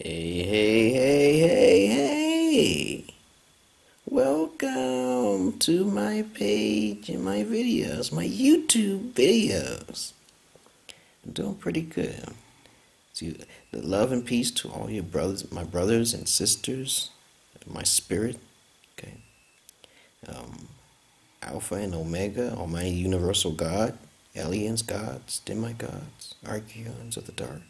Hey, welcome to my page and my videos, my YouTube videos. I'm doing pretty good. So the love and peace to all your brothers, my brothers and sisters, my spirit, okay. Alpha and Omega, Almighty Universal God, aliens, gods, demigods, archeons of the dark,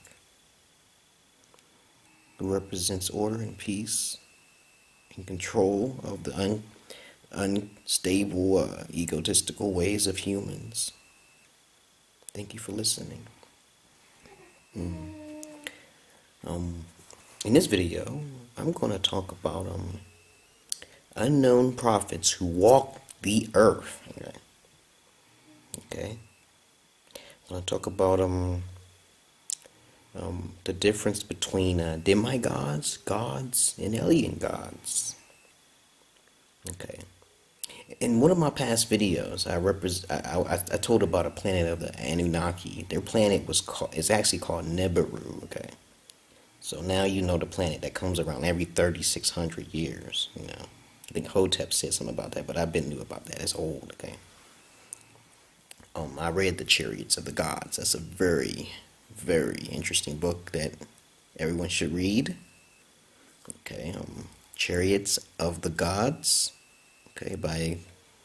who represents order and peace and control of the unstable, egotistical ways of humans. Thank you for listening. In this video, I'm going to talk about unknown prophets who walk the earth. Okay. I'm going to talk about the difference between demigods, gods, and alien gods. Okay. In one of my past videos, I told about a planet of the Anunnaki. Their planet was called, it's actually called Nibiru. Okay. So now you know the planet that comes around every 3,600 years. You know, I think Hotep said something about that, but I've been new about that. It's old. Okay. I read the Chariots of the Gods. That's a very, very interesting book that everyone should read. Okay, Chariots of the Gods, okay, by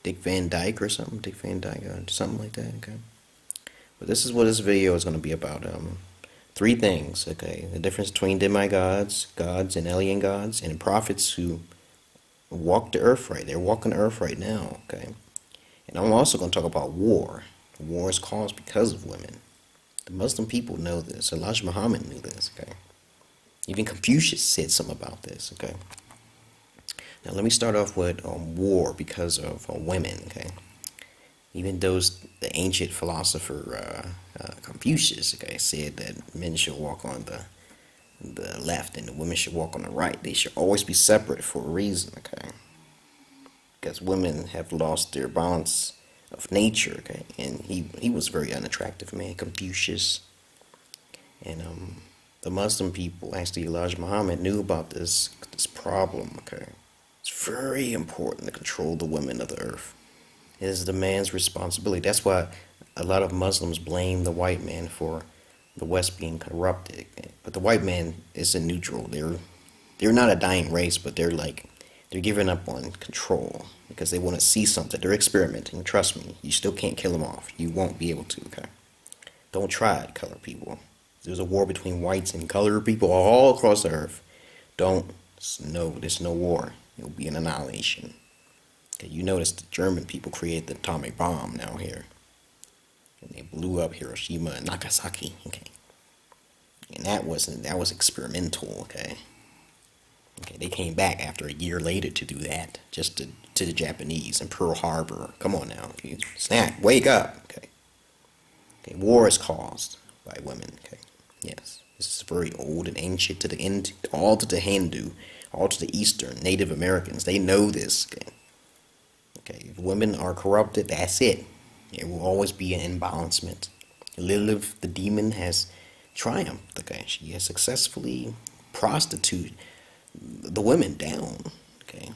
Dick Van Dyke or something, like that, okay. But this is what this video is going to be about, three things, okay, the difference between demigods, gods, and alien gods, and prophets who walk the earth right, they're walking the earth right now, okay. And I'm also going to talk about war. War is caused because of women. The Muslim people know this. Elijah Muhammad knew this, okay? Even Confucius said something about this, okay? Now, let me start off with war because of women, okay? Even those, the ancient philosopher Confucius, okay, said that men should walk on the left and the women should walk on the right. They should always be separate for a reason, okay? Because women have lost their balance of nature, okay, and he was a very unattractive man, Confucius, and the Muslim people, actually Elijah Muhammad, knew about this problem, okay. It's very important to control the women of the earth. It is the man's responsibility. That's why a lot of Muslims blame the white man for the West being corrupted, okay? But the white man is in neutral. They're not a dying race, but they're like, they're giving up on control because they want to see something. They're experimenting. Trust me, you still can't kill them off. You won't be able to, okay? Don't try it, colored people. There's a war between whites and colored people all across the earth. Don't. No, there's no war. It'll be an annihilation. Okay, you notice the German people created the atomic bomb now here. And they blew up Hiroshima and Nagasaki, okay? And that was experimental, okay? Okay, they came back after a year later to do that, just to the Japanese and Pearl Harbor. Come on now, snap, wake up. Okay, okay, war is caused by women. Okay, yes, this is very old and ancient to the end, all to the Hindu, all to the Eastern Native Americans. They know this. Okay, okay, if women are corrupted, that's it. It will always be an imbalancement. Lilith, the demon, has triumphed. Okay, she has successfully prostituted the women down, okay,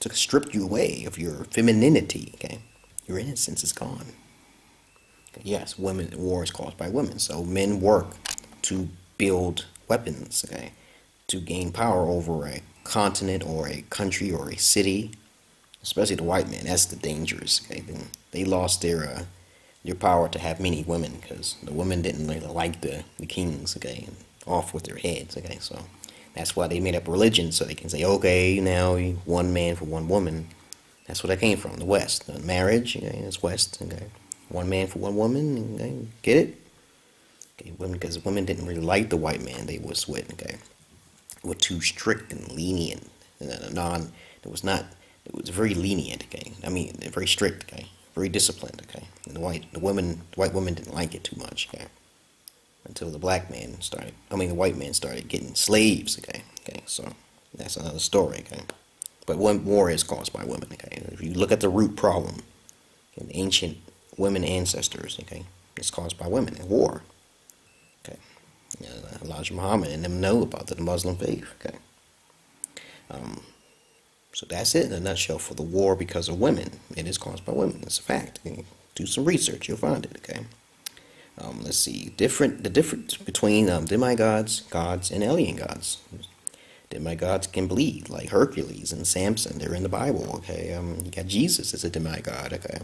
to strip you away of your femininity, okay, your innocence is gone. Okay. Yes, women, war is caused by women, so men work to build weapons, okay, to gain power over a continent or a country or a city, especially the white men. That's the dangerous, okay, they lost their power to have many women because the women didn't really like the kings, okay, and off with their heads, okay, so. That's why they made up religion, so they can say, okay, now one man for one woman. That's where that came from, the West. The marriage, okay, it's West, okay. One man for one woman, okay, get it? Okay, women, because women didn't really like the white man they was with, okay. They were too strict and lenient. It was very lenient, okay. I mean, very strict, okay. Very disciplined, okay. And the white women didn't like it too much, okay. Until the white man started getting slaves, okay? Okay, so that's another story, okay? But war is caused by women, okay? If you look at the root problem in ancient women ancestors, okay, it's caused by women in war, okay? you know, Elijah Muhammad and them know about the Muslim faith. Okay. So that's it in a nutshell for the war because of women. It is caused by women. It's a fact. You can do some research. You'll find it. Okay. Let's see. The difference between demigods, gods, and alien gods. Demigods can bleed, like Hercules and Samson. They're in the Bible. Okay. You got Jesus as a demigod. Okay.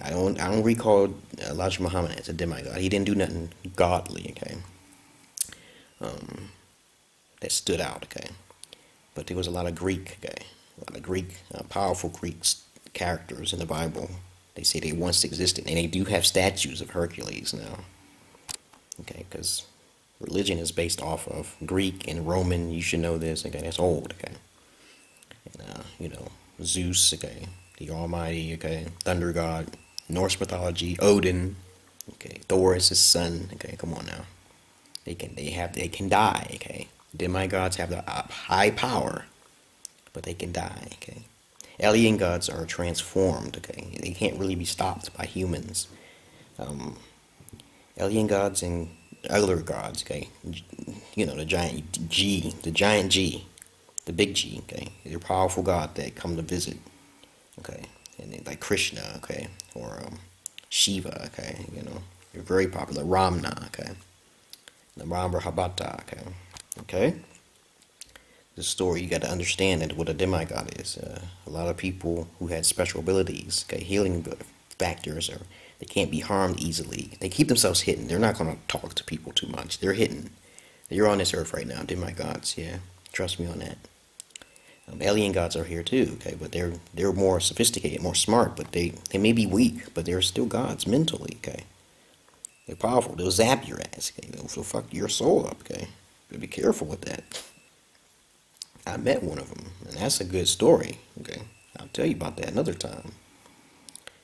I don't recall Elijah Muhammad as a demigod. He didn't do nothing godly. Okay. That stood out. Okay. But there was a lot of Greek, okay, powerful Greek characters in the Bible. They say they once existed, and they do have statues of Hercules now. Okay, because religion is based off of Greek and Roman. You should know this. Okay, that's old. Okay, and you know, Zeus. Okay, the Almighty. Okay, Thunder God. Norse mythology. Odin. Okay, Thor is his son. Okay, come on now. They can die. Okay. Demigods have the high power, but they can die, okay? Alien gods are transformed, okay? They can't really be stopped by humans. Alien gods and other gods, okay? You know, the giant G, the big G, okay? They're a powerful god that come to visit, okay? And they, like Krishna, okay? Or Shiva, okay? You know, they're very popular. Ramna, okay? The Rambrahabata, okay? Okay, the story, you got to understand that what a demigod is. A lot of people who had special abilities, okay, healing factors, or they can't be harmed easily. They keep themselves hidden. They're not going to talk to people too much. They're hidden. You're on this earth right now, demigods. Yeah, trust me on that. Alien gods are here too. Okay, but they're more sophisticated, more smart. But they may be weak, but they're still gods mentally. Okay, they're powerful. They'll zap your ass. Okay, they'll fuck your soul up. Okay. Be careful with that. I met one of them, and that's a good story. Okay, I'll tell you about that another time.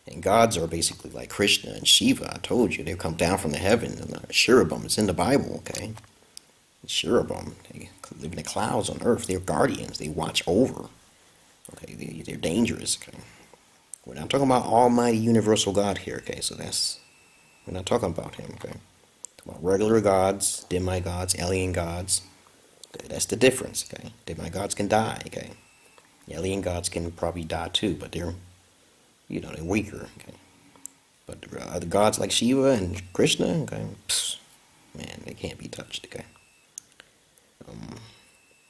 And gods are basically like Krishna and Shiva. I told you, they come down from the heaven. And Cherubim, it's in the Bible. Okay, Cherubim, they live in the clouds on earth. They're guardians. They watch over. Okay, they're dangerous. Okay, we're not talking about Almighty Universal God here. Okay, so that's, we're not talking about him. Okay. Regular gods, demigods, alien gods. Okay, that's the difference. Okay, demigods can die. Okay, alien gods can probably die too, but they're, you know, they're weaker. Okay, but the gods like Shiva and Krishna, okay, pfft, man, they can't be touched. Okay,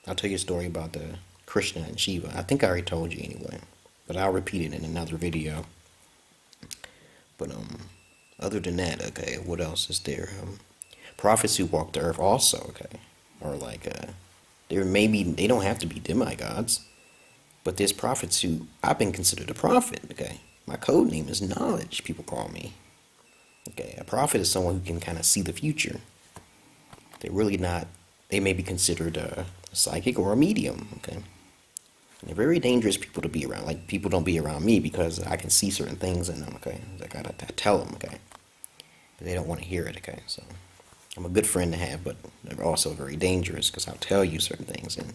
I'll tell you a story about the Krishna and Shiva. I think I already told you anyway, but I'll repeat it in another video. But other than that, okay, what else is there? Prophets who walk the earth also, okay, or like, there may be, they don't have to be demigods, but there's prophets who, I've been considered a prophet, okay, my code name is Knowledge, people call me, okay, a prophet is someone who can kind of see the future. They're really not, they may be considered a psychic or a medium, okay, and they're very dangerous people to be around, like, people don't be around me because I can see certain things in them, okay, like, I tell them, okay, but they don't want to hear it, okay, so, I'm a good friend to have, but they're also very dangerous, because I'll tell you certain things, and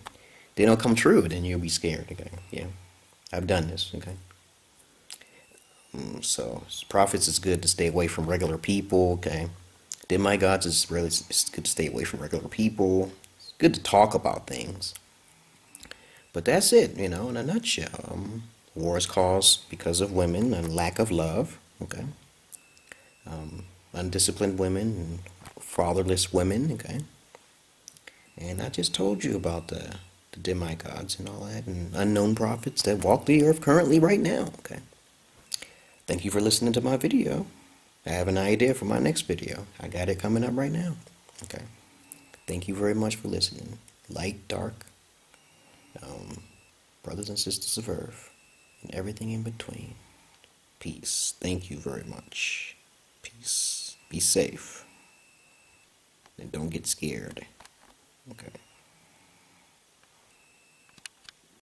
they don't come true, and then you'll be scared, okay, yeah, I've done this, okay, so, prophets is good to stay away from regular people, okay, demigods is really, it's good to stay away from regular people, it's good to talk about things, but that's it, you know, in a nutshell. War is caused because of women and lack of love, okay, undisciplined women and fatherless women, okay, and I just told you about the demigods and all that, and unknown prophets that walk the earth currently right now, okay. Thank you for listening to my video. I have an idea for my next video. I got it coming up right now, okay. Thank you very much for listening. Light, dark, brothers and sisters of earth, and everything in between. Peace. Thank you very much. Peace. Be safe. And don't get scared. Okay.